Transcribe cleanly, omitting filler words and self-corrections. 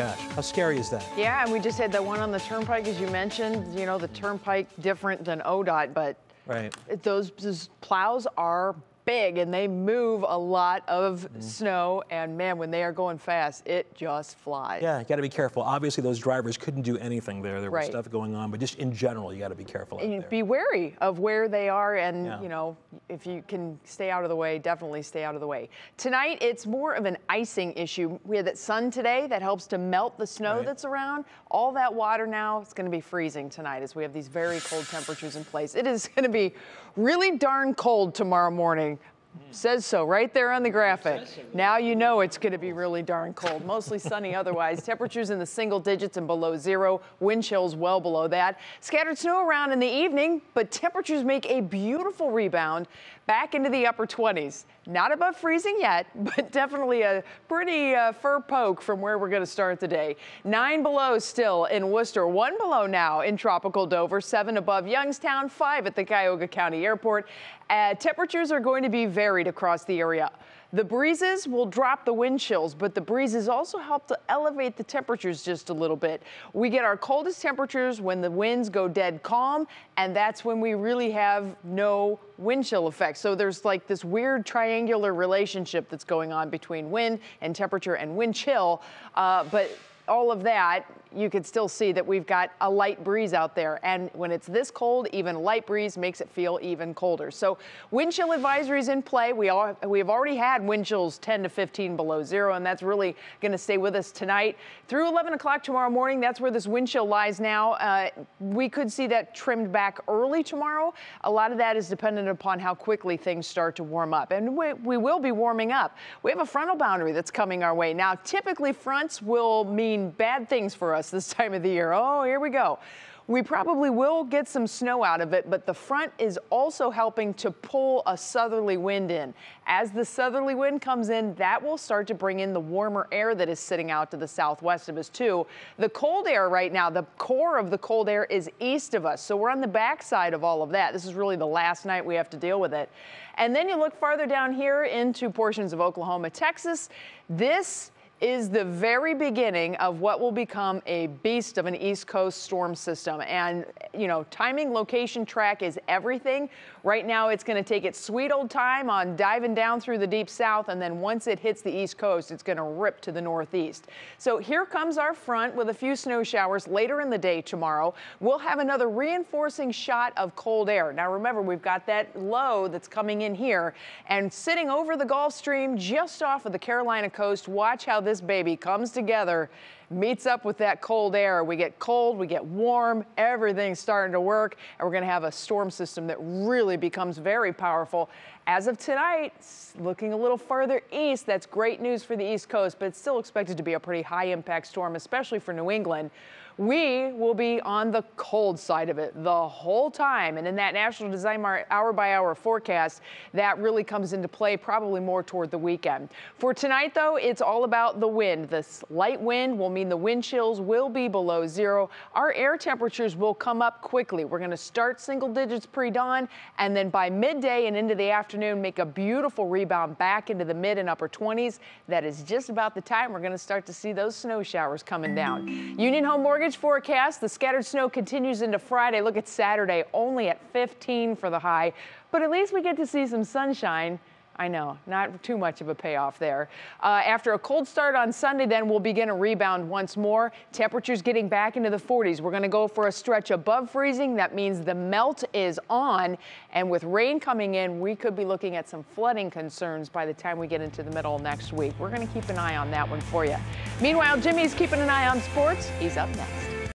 gosh, how scary is that? Yeah, and we just had that one on the turnpike, as you mentioned, you know, the turnpike different than ODOT, but right. Those plows are big and they move a lot of snow, and man, when they are going fast, it just flies. Yeah, you got to be careful. Obviously, those drivers couldn't do anything there. There was right. stuff going on, but just in general, you got to be careful out there. Be wary of where they are, and yeah. you know, if you can stay out of the way, definitely stay out of the way. Tonight, it's more of an icing issue. We had that sun today that helps to melt the snow right. that's around. All that water now, it's going to be freezing tonight as we have these very cold temperatures in place. It is going to be really darn cold tomorrow morning. Says so right there on the graphic. Now you know it's going to be really darn cold. Mostly sunny otherwise. Temperatures in the single digits and below zero. Wind chills well below that. Scattered snow around in the evening, but temperatures make a beautiful rebound back into the upper 20s. Not above freezing yet, but definitely a pretty fur poke from where we're going to start the day. 9 below still in Worcester, 1 below now in tropical Dover, 7 above Youngstown, 5 at the Cuyahoga County Airport. Temperatures are going to be varied across the area. The breezes will drop the wind chills, but the breezes also help to elevate the temperatures just a little bit. We get our coldest temperatures when the winds go dead calm, and that's when we really have no wind chill effect. So there's like this weird triangular relationship that's going on between wind and temperature and wind chill, but all of that, you could still see that we've got a light breeze out there. And when it's this cold, even a light breeze makes it feel even colder. So wind chill advisories in play. We have already had wind chills 10 to 15 below zero, and that's really going to stay with us tonight through 11 o'clock tomorrow morning. That's where this wind chill lies now. We could see that trimmed back early tomorrow. A lot of that is dependent upon how quickly things start to warm up. And we will be warming up. We have a frontal boundary that's coming our way. Now, typically fronts will mean bad things for us this time of the year. Oh, here we go. We probably will get some snow out of it, but the front is also helping to pull a southerly wind in. As the southerly wind comes in, that will start to bring in the warmer air that is sitting out to the southwest of us too. The cold air right now, the core of the cold air is east of us, so we're on the backside of all of that. This is really the last night we have to deal with it. And then you look farther down here into portions of Oklahoma, Texas. This is the very beginning of what will become a beast of an East Coast storm system. And, you know, timing, location, track is everything. Right now, it's going to take its sweet old time on diving down through the deep south. And then once it hits the East Coast, it's going to rip to the northeast. So here comes our front with a few snow showers later in the day tomorrow. We'll have another reinforcing shot of cold air. Now, remember, we've got that low that's coming in here and sitting over the Gulf Stream just off of the Carolina coast. Watch how this baby comes together, meets up with that cold air. We get cold, we get warm, everything's starting to work, and we're going to have a storm system that really becomes very powerful. As of tonight, looking a little further east, that's great news for the East Coast, but it's still expected to be a pretty high impact storm, especially for New England. We will be on the cold side of it the whole time. And in that National Design hour by hour forecast, that really comes into play probably more toward the weekend. For tonight, though, it's all about the wind. This light wind will mean the wind chills will be below zero. Our air temperatures will come up quickly. We're going to start single digits pre-dawn, and then by midday and into the afternoon, make a beautiful rebound back into the mid and upper 20s. That is just about the time we're going to start to see those snow showers coming down. Union Home Mortgage forecast. The scattered snow continues into Friday. Look at Saturday, only at 15 for the high, but at least we get to see some sunshine. I know, not too much of a payoff there. After a cold start on Sunday, then we'll begin a rebound once more. Temperatures getting back into the 40s. We're going to go for a stretch above freezing. That means the melt is on. And with rain coming in, we could be looking at some flooding concerns by the time we get into the middle of next week. We're going to keep an eye on that one for you. Meanwhile, Jimmy's keeping an eye on sports. He's up next.